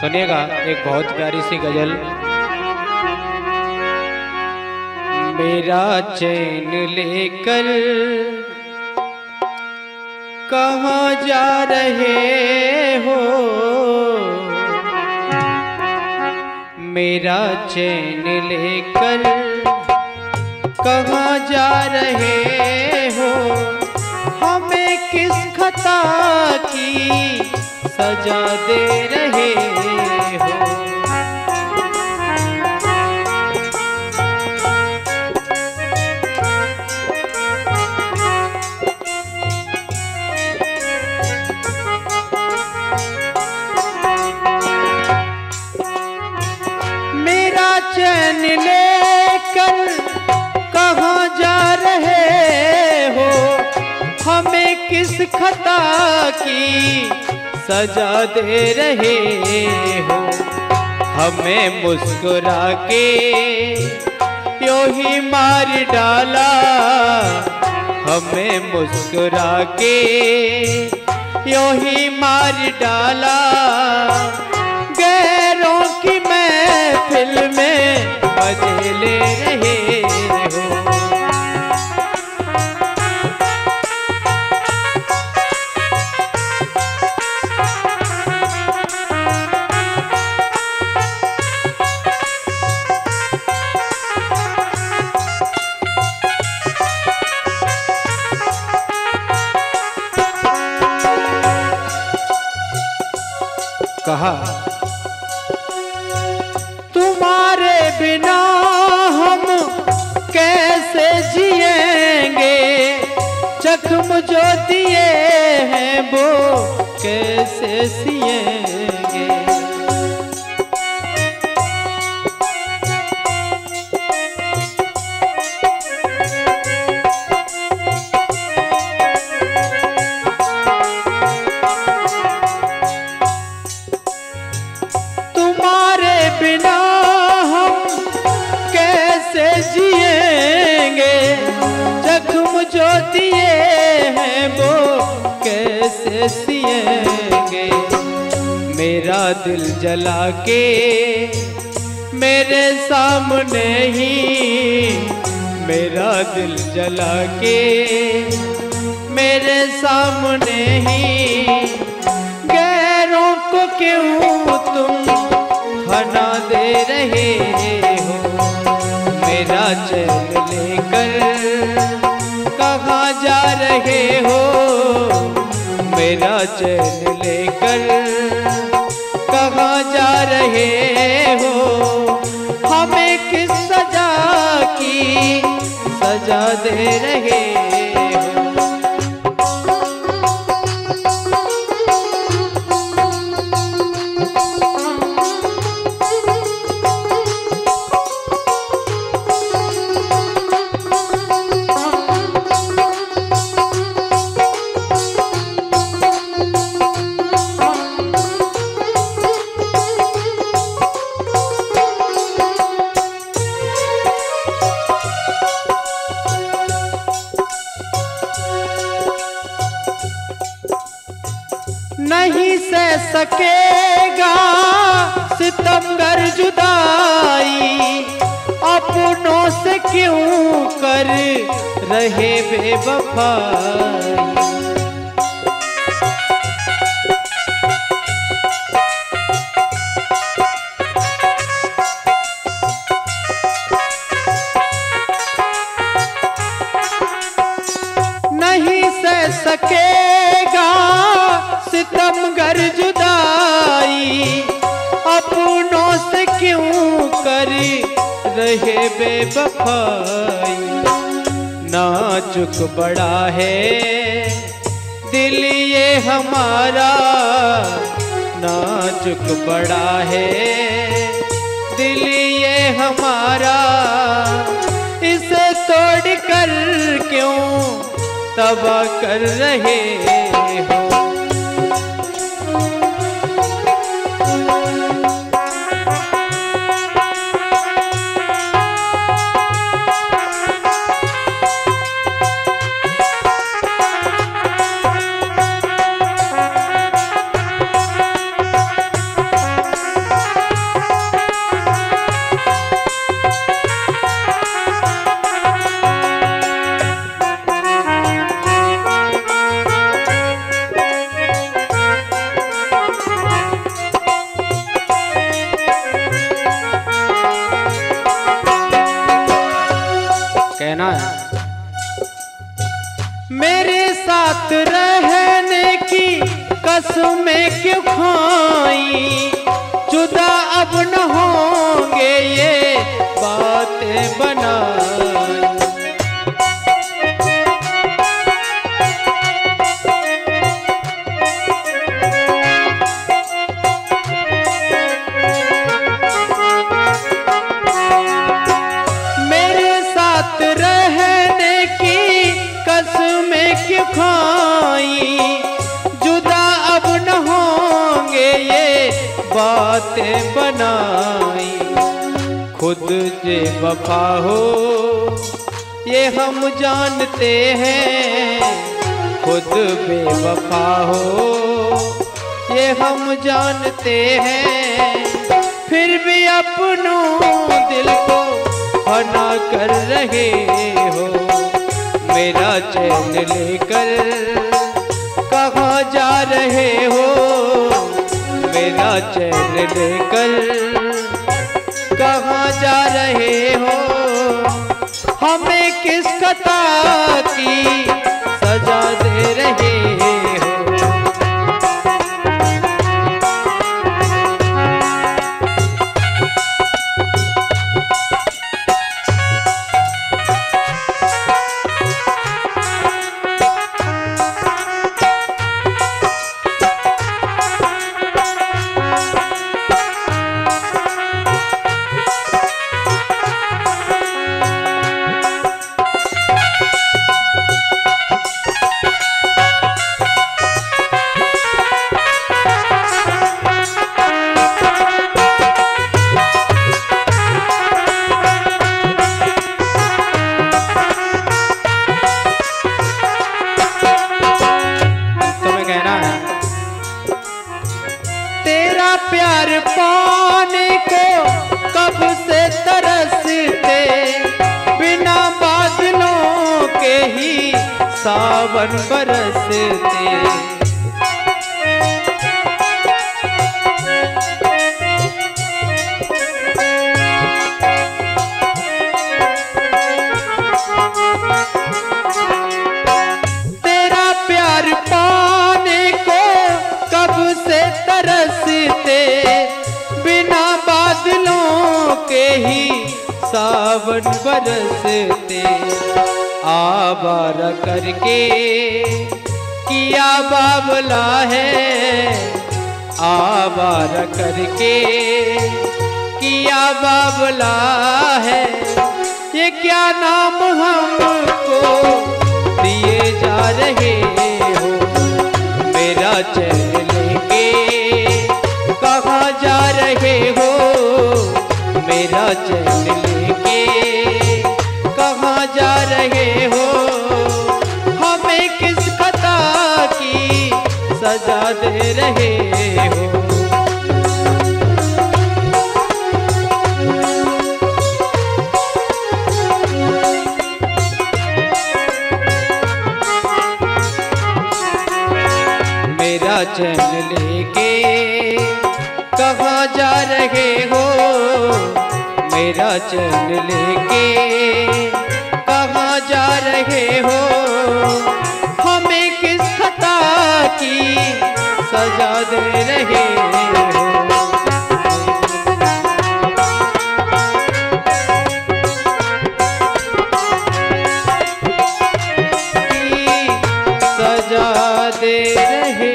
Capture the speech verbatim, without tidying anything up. सुनिएगा एक बहुत प्यारी सी गजल। मेरा चैन लेकर कहाँ जा रहे हो, मेरा चैन लेकर कहाँ जा रहे हो, हमें किस खता की सजा दे रहे हो। चैन लेकर कहाँ जा रहे हो, हमें किस खता की सजा दे रहे हो, हमें मुस्कुरा के यो ही मार डाला, हमें मुस्कुरा के यो ही मार डाला। गैरों की महफिल में मजे ले रहे हो, कहा तुम्हारे बिना हम कैसे जिएंगे, जख्म जो दिए हैं वो कैसे सिएंगे। मेरा दिल जला के मेरे सामने ही, मेरा दिल जला के मेरे सामने ही, गैरों को क्यों तुम फना दे रहे हो। मेरा चैन लेकर कहाँ जा रहे हो, मेरा चैन लेकर कहाँ जा रहे हो, हमें किस सजा की सजा दे रहे हो। नहीं सह सकेगा सितमगर जुदाई, अपनों से क्यों कर रहे बेवफाई। नहीं सह सकेगा सितमगर जुदाई, अपनों से क्यों कर रहे बेवफाई। नाजुक बड़ा है दिल ये हमारा, नाजुक बड़ा है दिल ये हमारा, इसे तोड़ कर क्यों तबाह कर रहे हो। खाई जुदा अब न होंगे ये बातें बनाई। बातें बनाई खुद बेवफा हो ये हम जानते हैं, खुद बेवफा हो ये हम जानते हैं, फिर भी अपनों दिल को फना कर रहे हो। मेरा चैन लेकर कहाँ जा रहे हो, मेरा चैन लेकर कहाँ जा रहे हो। हमें किस खता की सजा दे रहे हो। पाने को कब से तरसते, बिना बादलों के ही सावन बरसते। तेरा प्यार पाने को कब से तरसते, बिना बादलों के ही सावन बरसते। आवारा करके किया बावला है, आवारा करके किया बावला है, ये क्या नाम हमको दिए जा रहे हो। मेरा चैन कहाँ जा रहे हो, मेरा चैन लेके कहाँ जा रहे हो। हमें किस खता की सजा दे रहे हो। मेरा चैन लेके कहाँ जा रहे हो, मेरा चैन लेके कहाँ जा रहे हो। हमें किस खता की सजा दे रहे हो। की सजा दे रहे